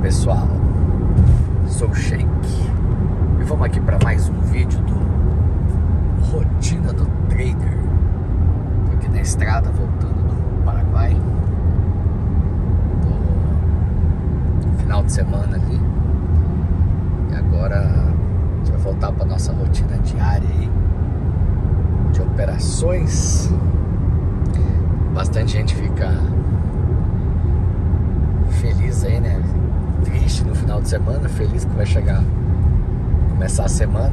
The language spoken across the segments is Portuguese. pessoal, sou o Sheik e vamos aqui para mais um vídeo do Rotina do Trader. Estou aqui na estrada voltando do Paraguai, do final de semana ali, e agora a gente vai voltar para nossa rotina diária aí, de operações. Bastante gente fica feliz aí, né? Triste no final de semana, feliz que vai chegar, começar a semana,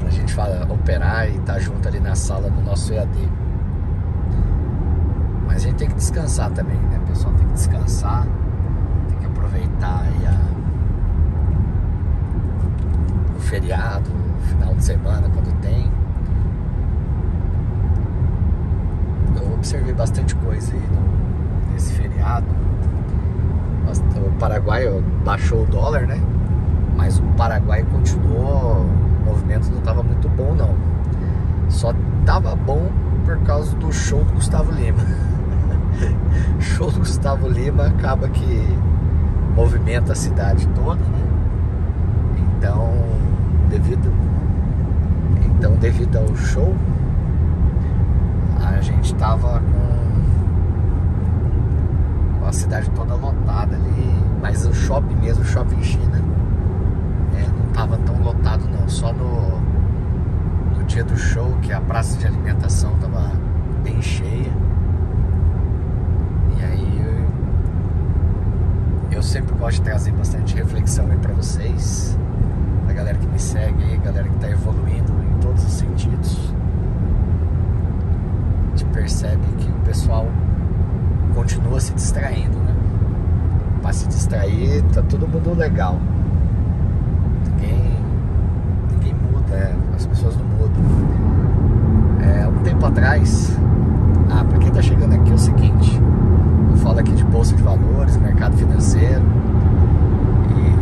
pra gente operar e tá junto ali na sala do nosso EAD. Mas a gente tem que descansar também, né, pessoal? Tem que descansar, tem que aproveitar aí o feriado, o final de semana quando tem. Eu observei bastante coisa aí nesse feriado. O Paraguai baixou o dólar, né? Mas o Paraguai continuou, o movimento não estava muito bom não. Só estava bom por causa do show do Gusttavo Lima. Show do Gusttavo Lima acaba que movimenta a cidade toda, né? Então devido ao show, a gente tava com a cidade toda lotada ali, mas o shopping mesmo, o shopping China, não tava tão lotado não, só no dia do show que a praça de alimentação tava bem cheia. E aí eu sempre gosto de trazer bastante reflexão aí pra vocês, pra galera que me segue aí, galera que tá evoluindo em todos os sentidos. A gente percebe que o pessoal continua se distraindo, né? Para se distrair, tá todo mundo legal. Ninguém muda, as pessoas não mudam. Um tempo atrás, para quem tá chegando aqui é o seguinte, eu falo aqui de bolsa de valores, mercado financeiro, e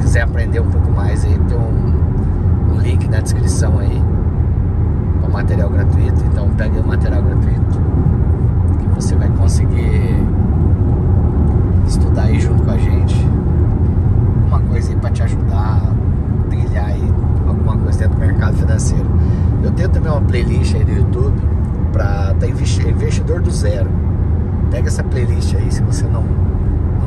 quiser aprender um pouco mais aí, tem um link na descrição aí. Material gratuito, então pegue o material gratuito que você vai conseguir estudar aí junto com a gente, uma coisa aí para te ajudar a trilhar aí alguma coisa dentro do mercado financeiro. Eu tenho também uma playlist aí do YouTube para investidor do zero. Pega essa playlist aí, se você não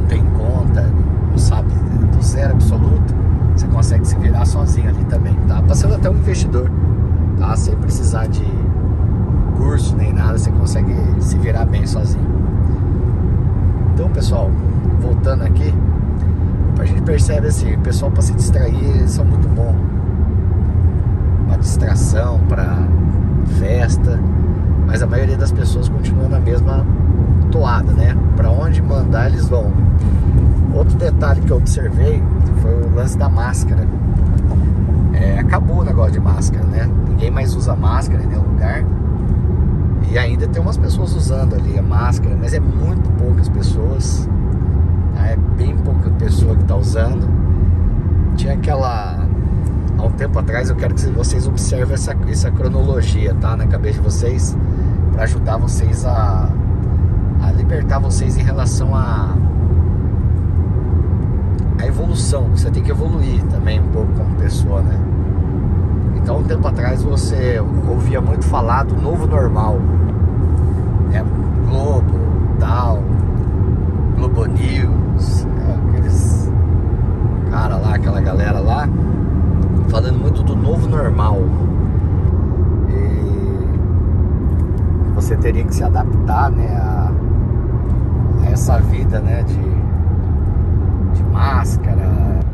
tem conta, não sabe do zero absoluto, você consegue se virar sozinho ali também, tá? Passando até um investidor. Tá? Sem precisar de curso nem nada, você consegue se virar bem sozinho. Então, pessoal, voltando aqui, a gente percebe assim, o pessoal para se distrair são muito bom, uma distração para festa, mas a maioria das pessoas continua na mesma toada, né? Para onde mandar eles vão. Outro detalhe que eu observei foi o lance da máscara. Acabou o negócio de máscara, né? Ninguém mais usa máscara em nenhum lugar. E ainda tem umas pessoas usando ali a máscara, mas é muito poucas pessoas, tá? É bem pouca pessoa que tá usando. Tinha aquela... Há um tempo atrás, eu quero que vocês observem essa cronologia, tá? Na cabeça de vocês, para ajudar vocês a libertar vocês em relação a evolução. Você tem que evoluir também um pouco como pessoa, né? Então, um tempo atrás você ouvia muito falar do novo normal, né? Globo, tal, Globo News, aqueles cara lá, aquela galera lá, falando muito do novo normal. E você teria que se adaptar, né, a essa vida, né, de máscara,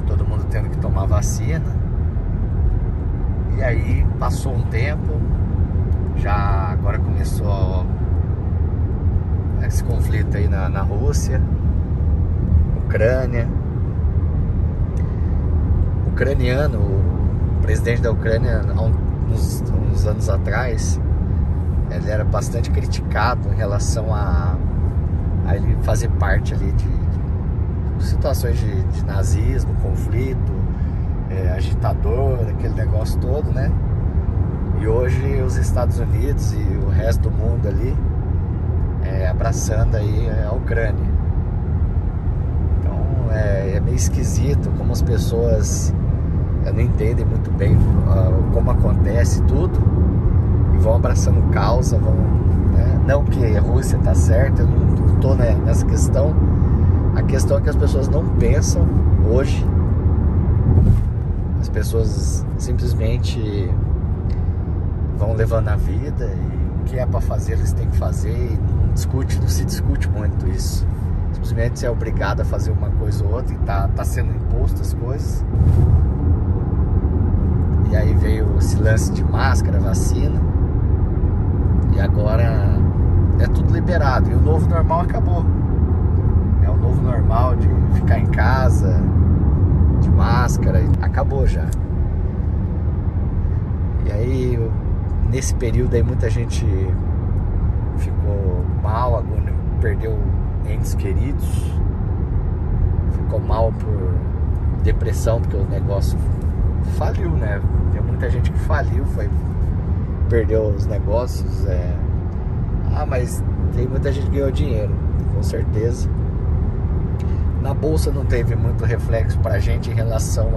todo mundo tendo que tomar vacina. E aí passou um tempo, já agora começou esse conflito aí na Rússia, Ucrânia. O presidente da Ucrânia há uns anos atrás, ele era bastante criticado em relação a ele fazer parte ali de situações de nazismo, conflito, agitador, aquele negócio todo, né? E hoje os Estados Unidos e o resto do mundo ali abraçando aí a Ucrânia. É meio esquisito como as pessoas não entendem muito bem como acontece tudo e vão abraçando causa, não que a Rússia tá certa, eu não tô nessa questão. A questão é que as pessoas não pensam hoje. As pessoas simplesmente vão levando a vida e o que é para fazer eles têm que fazer e não se discute muito isso. Simplesmente você é obrigado a fazer uma coisa ou outra e tá sendo imposto as coisas. E aí veio esse lance de máscara, vacina, e agora é tudo liberado. E o novo normal acabou. É o novo normal de ficar em casa, de máscara, acabou já. E aí, nesse período aí, muita gente ficou mal, perdeu entes queridos, ficou mal por depressão, porque o negócio faliu, Tem muita gente que faliu, perdeu os negócios. Mas tem muita gente que ganhou dinheiro, com certeza. Na bolsa não teve muito reflexo pra gente em relação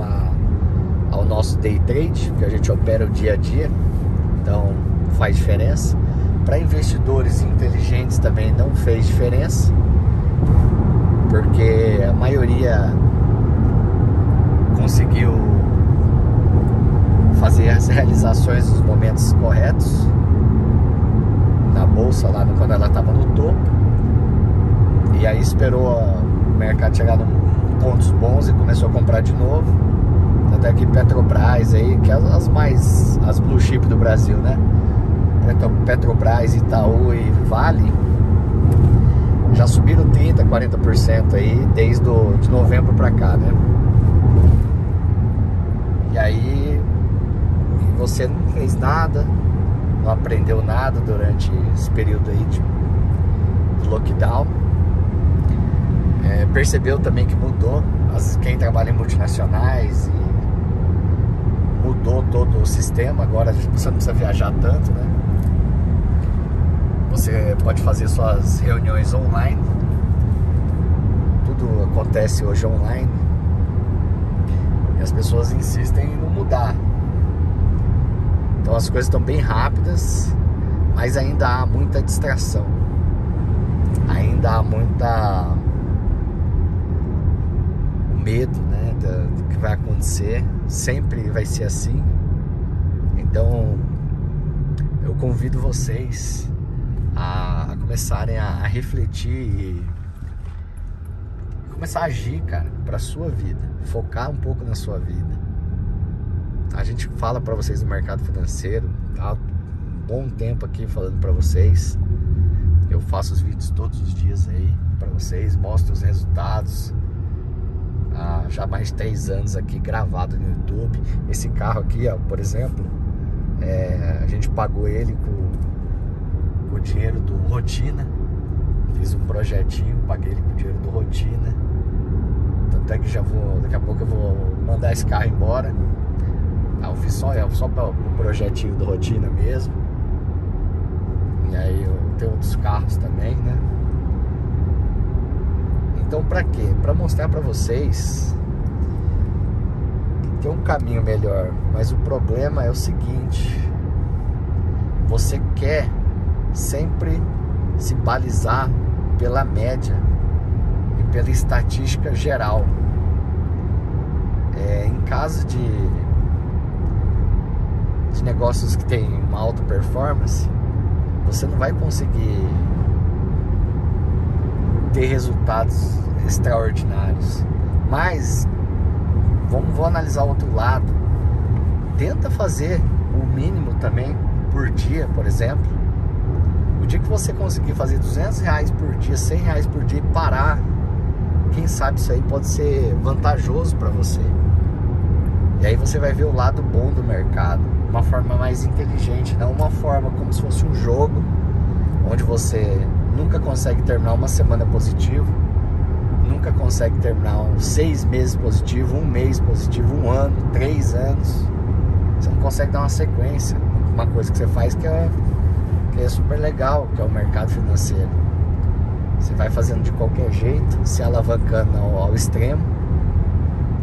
ao nosso day trade, que a gente opera o dia a dia, então faz diferença. Para investidores inteligentes também não fez diferença, porque a maioria conseguiu fazer as realizações nos momentos corretos. Na bolsa lá, quando ela estava no topo, e aí esperou o mercado chegar em pontos bons e começou a comprar de novo. Tanto é que Petrobras aí, que é as blue chip do Brasil, Petrobras, Itaú e Vale já subiram 30%, 40% aí desde de novembro pra cá, E aí você não fez nada, não aprendeu nada durante esse período aí de lockdown. Percebeu também que mudou quem trabalha em multinacionais e mudou todo o sistema. Agora você não precisa viajar tanto, Você pode fazer suas reuniões online. Tudo acontece hoje online. E as pessoas insistem em não mudar. Então as coisas estão bem rápidas, mas ainda há muita distração. Ainda há muita medo, do que vai acontecer. Sempre vai ser assim. Então eu convido vocês a começarem a refletir e começar a agir, pra sua vida, focar um pouco na sua vida. A gente fala pra vocês do mercado financeiro, tá? Um bom tempo aqui falando pra vocês. Eu faço os vídeos todos os dias aí pra vocês, mostro os resultados. Já há mais de 3 anos aqui gravado no YouTube. Esse carro aqui, por exemplo, a gente pagou ele com o dinheiro do Rotina. Fiz um projetinho, paguei ele com o dinheiro do Rotina. Tanto é que daqui a pouco eu vou mandar esse carro embora. Eu fiz só para o projetinho do Rotina mesmo. E aí eu tenho outros carros também, Então pra quê? Pra mostrar pra vocês que tem um caminho melhor. Mas o problema é o seguinte: você quer sempre se balizar pela média e pela estatística geral. Em caso de negócios que tem uma alta performance, você não vai conseguir ter resultados extraordinários. Mas vou analisar o outro lado. Tenta fazer o mínimo também por dia, por exemplo. O dia que você conseguir fazer R$200 por dia, R$100 por dia e parar, quem sabe isso aí pode ser vantajoso para você. E aí você vai ver o lado bom do mercado, uma forma mais inteligente, não uma forma como se fosse um jogo onde você nunca consegue terminar uma semana positivo, nunca consegue terminar 6 meses positivo, 1 mês positivo, 1 ano, 3 anos. Você não consegue dar uma sequência. Uma coisa que você faz que é super legal, que é o mercado financeiro. Você vai fazendo de qualquer jeito, se alavancando ao extremo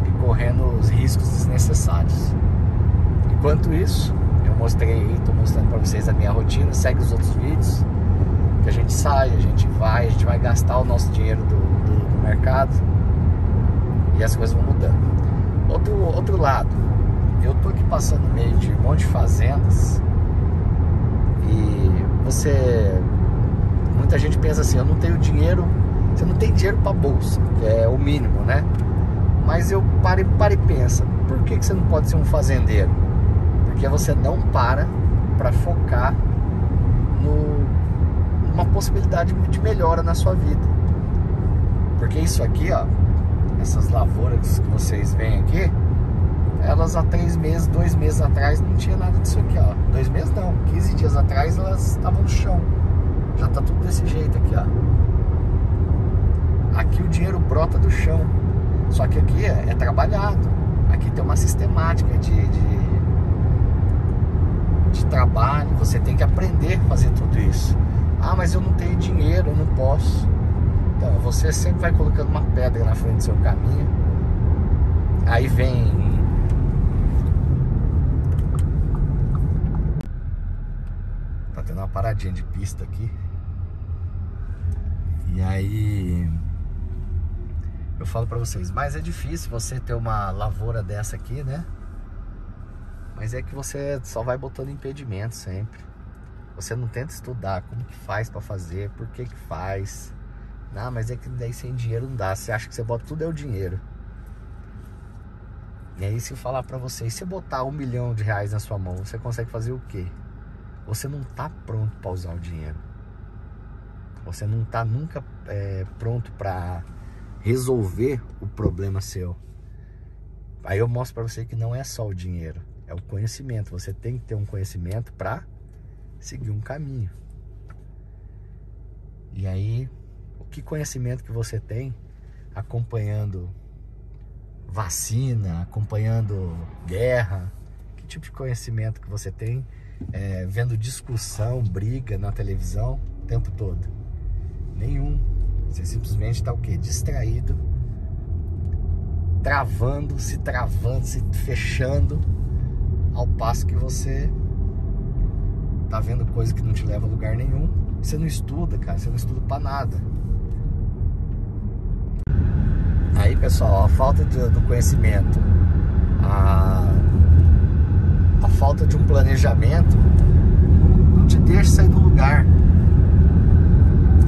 e correndo os riscos desnecessários. Enquanto isso, eu mostrei aí, estou mostrando para vocês a minha rotina. Segue os outros vídeos, que a gente sai, a gente vai gastar o nosso dinheiro do mercado e as coisas vão mudando. Outro lado, eu tô aqui passando no meio de um monte de fazendas e muita gente pensa assim: eu não tenho dinheiro, você não tem dinheiro para bolsa, que é o mínimo, né? Mas eu paro e pensa, por que você não pode ser um fazendeiro? Porque você não para focar numa possibilidade de melhora na sua vida. Porque isso aqui, ó, essas lavouras que vocês veem aqui, elas há 3 meses, 2 meses atrás não tinha nada disso aqui, ó. 2 meses não, 15 dias atrás elas estavam no chão. Já tá tudo desse jeito aqui, ó. Aqui o dinheiro brota do chão. Só que aqui é trabalhado. Aqui tem uma sistemática de trabalho. Você tem que aprender a fazer tudo isso. Ah, mas eu não tenho dinheiro, eu não posso. Então, você sempre vai colocando uma pedra na frente do seu caminho. Aí vem... Tá tendo uma paradinha de pista aqui. E aí... eu falo pra vocês, mas é difícil você ter uma lavoura dessa aqui, né? Mas é que você só vai botando impedimento sempre. Você não tenta estudar como que faz pra fazer, por que que faz... Ah, mas é que daí sem dinheiro não dá. Você acha que você bota tudo é o dinheiro. E aí, se eu falar pra vocês, se você botar R$1 milhão na sua mão, você consegue fazer o quê? Você não tá pronto pra usar o dinheiro. Você não tá nunca pronto pra resolver o problema seu. Aí eu mostro pra você que não é só o dinheiro, é o conhecimento. Você tem que ter um conhecimento pra seguir um caminho. E aí... que conhecimento que você tem acompanhando vacina, acompanhando guerra, que tipo de conhecimento que você tem vendo discussão, briga na televisão o tempo todo? Nenhum. Você simplesmente está o quê? Distraído, travando, se fechando, ao passo que você tá vendo coisa que não te leva a lugar nenhum. Você não estuda, cara, você não estuda pra nada. Aí, pessoal, a falta do conhecimento, a falta de um planejamento não te deixa sair do lugar.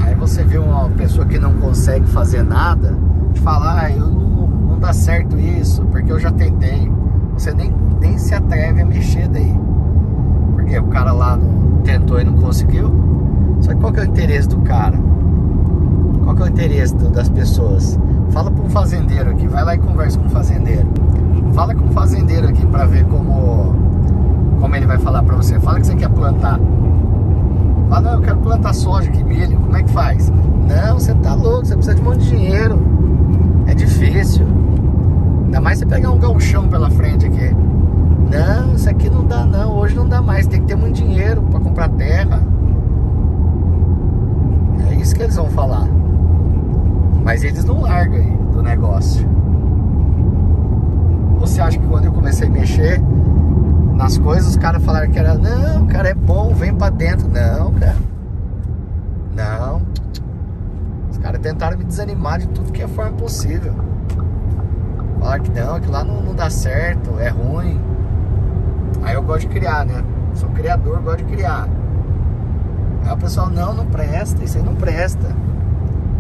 Aí você vê uma pessoa que não consegue fazer nada e fala: ah, eu não dá certo isso, porque eu já tentei. Você nem se atreve a mexer daí, porque o cara lá tentou e não conseguiu. Só que qual que é o interesse do cara? Qual que é o interesse das pessoas? Fala para um fazendeiro aqui, vai lá e conversa com um fazendeiro. Fala com um fazendeiro aqui para ver como ele vai falar para você. Fala que você quer plantar. Fala: não, eu quero plantar soja aqui, milho, como é que faz? Não, você tá louco, você precisa de um monte de dinheiro. É difícil. Ainda mais você pegar um galchão pela frente aqui. Não, isso aqui não dá não, hoje não dá mais, tem que ter muito dinheiro para comprar terra. É isso que eles vão falar. Mas eles não largam aí do negócio. Você acha que quando eu comecei a mexer nas coisas, os caras falaram que era: não, cara, é bom, vem pra dentro. Não, cara. Não. Os caras tentaram me desanimar de tudo que é forma possível. Falaram que não, que lá não dá certo, é ruim. Aí eu gosto de criar, né? Sou criador, gosto de criar. Aí o pessoal: não presta, isso aí não presta.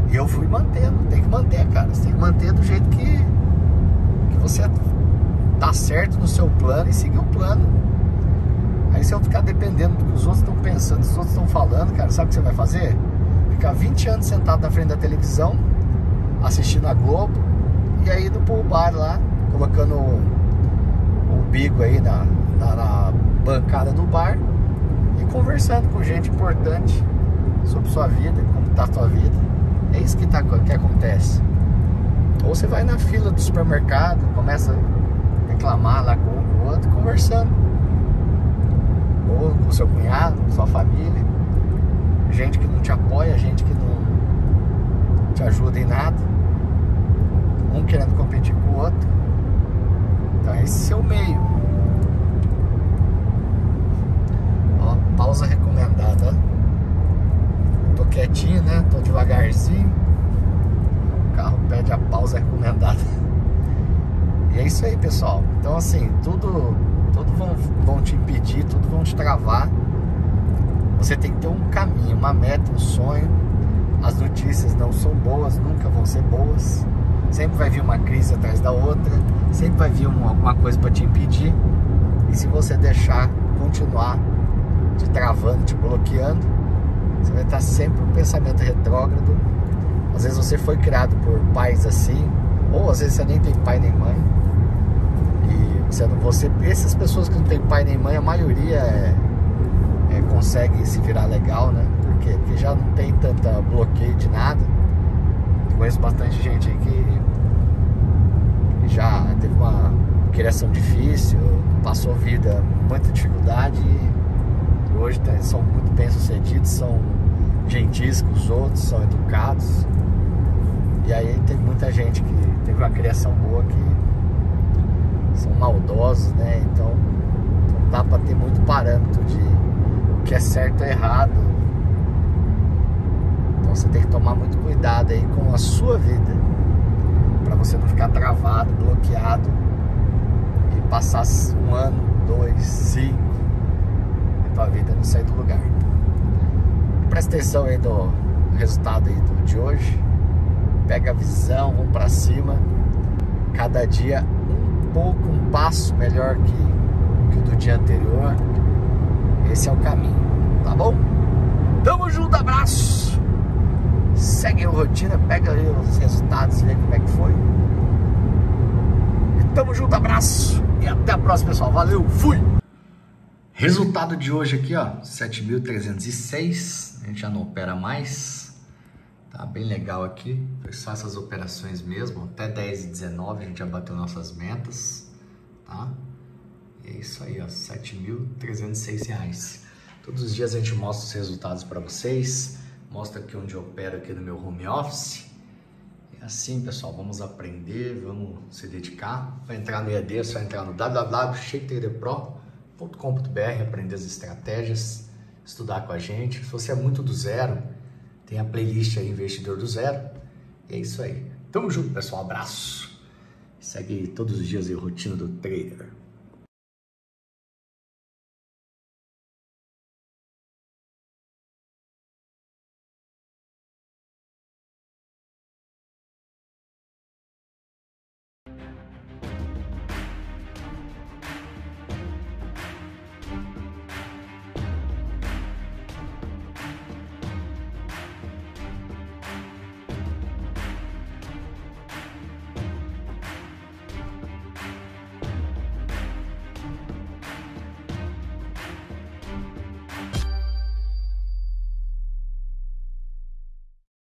E eu fui mantendo. Tem que manter, cara. Você tem que manter do jeito que você tá certo no seu plano e seguir o plano. Aí, se eu ficar dependendo do que os outros estão pensando, os outros estão falando, cara, sabe o que você vai fazer? Ficar 20 anos sentado na frente da televisão, assistindo a Globo, e aí indo pro bar lá, colocando o bico aí na bancada do bar e conversando com gente importante sobre sua vida, como tá a sua vida. É isso que acontece. Ou você vai na fila do supermercado, começa a reclamar lá com o outro, conversando, ou com seu cunhado, com sua família. Gente que não te apoia, gente que não te ajuda em nada, um querendo competir com o outro. Então esse é o meio. Ó, pausa recomendada, ó. Tô quietinho, né? Tô devagarzinho. O carro pede a pausa recomendada. E é isso aí, pessoal. Então assim, tudo vão te impedir, tudo vão te travar. Você tem que ter um caminho, uma meta, um sonho. As notícias não são boas, nunca vão ser boas. Sempre vai vir uma crise atrás da outra. Sempre vai vir alguma coisa para te impedir. E se você deixar continuar te travando, te bloqueando, você vai estar sempre com um pensamento retrógrado. Às vezes você foi criado por pais assim, ou às vezes você nem tem pai nem mãe. E sendo você, essas pessoas que não tem pai nem mãe, a maioria consegue se virar legal, né? Por quê? Porque já não tem tanta bloqueio de nada. Conheço bastante gente aí que já teve uma criação difícil, passou vida, muita dificuldade, e hoje são muito bem sucedidos, são gentis com os outros, são educados. E aí tem muita gente que teve uma criação boa que são maldosos, né? Então não dá pra ter muito parâmetro de que é certo ou errado. Então você tem que tomar muito cuidado aí com a sua vida, para você não ficar travado, bloqueado, e passar 1 ano, 2, 5 e tua vida não sair do lugar. Presta atenção aí do resultado aí de hoje. Pega a visão, vamos para cima. Cada dia um pouco, um passo melhor que o do dia anterior. Esse é o caminho, tá bom? Tamo junto, abraço. Segue a rotina, pega aí os resultados, vê como é que foi. E tamo junto, abraço. E até a próxima, pessoal. Valeu, fui! Resultado de hoje aqui, ó, 7.306. A gente já não opera mais. Tá bem legal aqui. Foi só essas operações mesmo. Até 10h19 a gente já bateu nossas metas, tá? É isso aí, ó, R$ 7.306. Todos os dias a gente mostra os resultados para vocês, mostra aqui onde eu opero aqui no meu home office. É assim, pessoal, vamos aprender, vamos se dedicar. Vai entrar no EAD, é só entrar no www.sheiktraderpro.com.br, aprender as estratégias, estudar com a gente. Se você é muito do zero, tem a playlist aí, Investidor do Zero. E é isso aí. Tamo junto, pessoal, abraço. Segue todos os dias aí, Rotina do Trader.